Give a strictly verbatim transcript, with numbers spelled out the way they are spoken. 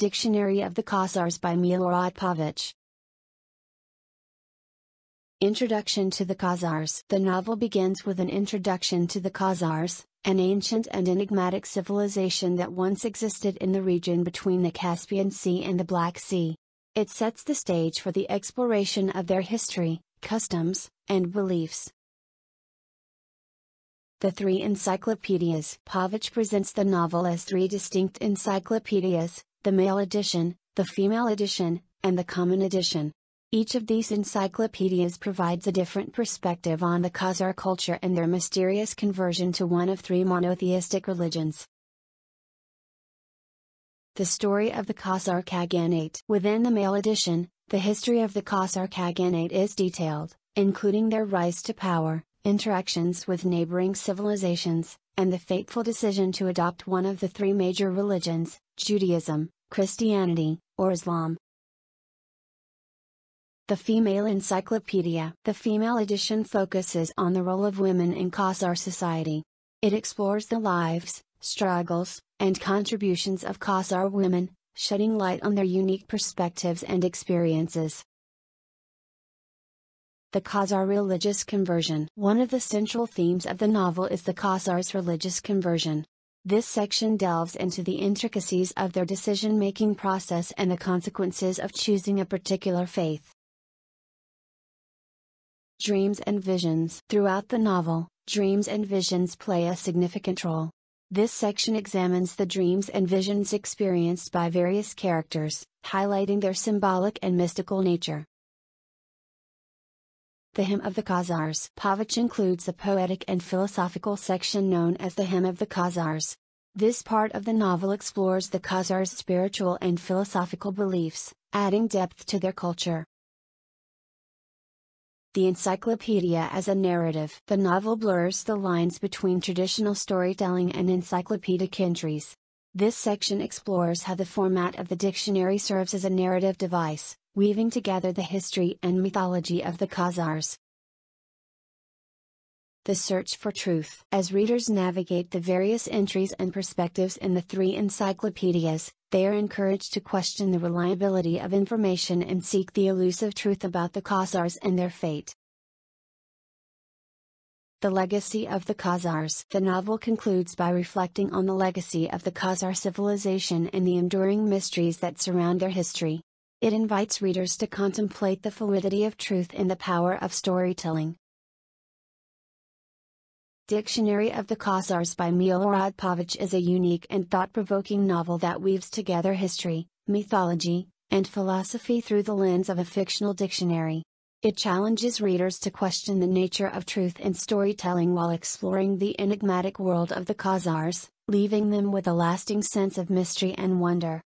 Dictionary of the Khazars by Milorad Pavić. Introduction to the Khazars. The novel begins with an introduction to the Khazars, an ancient and enigmatic civilization that once existed in the region between the Caspian Sea and the Black Sea. It sets the stage for the exploration of their history, customs, and beliefs. The Three Encyclopedias. Pavić presents the novel as three distinct encyclopedias: the male edition, the female edition, and the common edition. Each of these encyclopedias provides a different perspective on the Khazar culture and their mysterious conversion to one of three monotheistic religions. The story of the Khazar Khaganate. Within the male edition, the history of the Khazar Khaganate is detailed, including their rise to power, interactions with neighboring civilizations, and the fateful decision to adopt one of the three major religions, Judaism, Christianity, or Islam. The Female Encyclopedia. The female edition focuses on the role of women in Khazar society. It explores the lives, struggles, and contributions of Khazar women, shedding light on their unique perspectives and experiences. The Khazar Religious Conversion. One of the central themes of the novel is the Khazars' religious conversion. This section delves into the intricacies of their decision-making process and the consequences of choosing a particular faith. Dreams and visions. Throughout the novel, dreams and visions play a significant role. This section examines the dreams and visions experienced by various characters, highlighting their symbolic and mystical nature. The Hymn of the Khazars. Pavić includes a poetic and philosophical section known as the Hymn of the Khazars. This part of the novel explores the Khazars' spiritual and philosophical beliefs, adding depth to their culture. The encyclopedia as a narrative. The novel blurs the lines between traditional storytelling and encyclopedic entries. This section explores how the format of the dictionary serves as a narrative device, weaving together the history and mythology of the Khazars. The search for truth. As readers navigate the various entries and perspectives in the three encyclopedias, they are encouraged to question the reliability of information and seek the elusive truth about the Khazars and their fate. The legacy of the Khazars. The novel concludes by reflecting on the legacy of the Khazar civilization and the enduring mysteries that surround their history. It invites readers to contemplate the fluidity of truth and the power of storytelling. Dictionary of the Khazars by Milorad Pavić is a unique and thought-provoking novel that weaves together history, mythology, and philosophy through the lens of a fictional dictionary. It challenges readers to question the nature of truth and storytelling while exploring the enigmatic world of the Khazars, leaving them with a lasting sense of mystery and wonder.